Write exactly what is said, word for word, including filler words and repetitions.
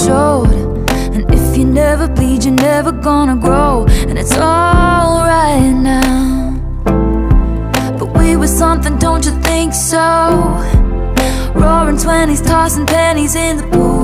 years old, and if you never bleed, you're never gonna grow. And it's all right now, but we were something, don't you think so? Roaring twenties, tossing pennies in the pool.